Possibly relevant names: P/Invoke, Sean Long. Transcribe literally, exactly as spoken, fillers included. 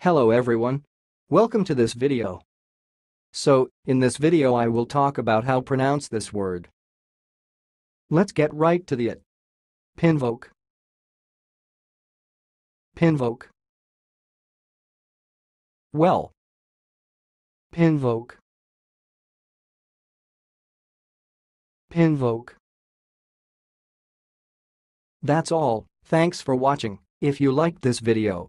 Hello everyone. Welcome to this video. So, in this video I will talk about how pronounce this word. Let's get right to the it. P/Invoke. P/Invoke. Well. P/Invoke. P/Invoke. That's all. Thanks for watching. If you liked this video,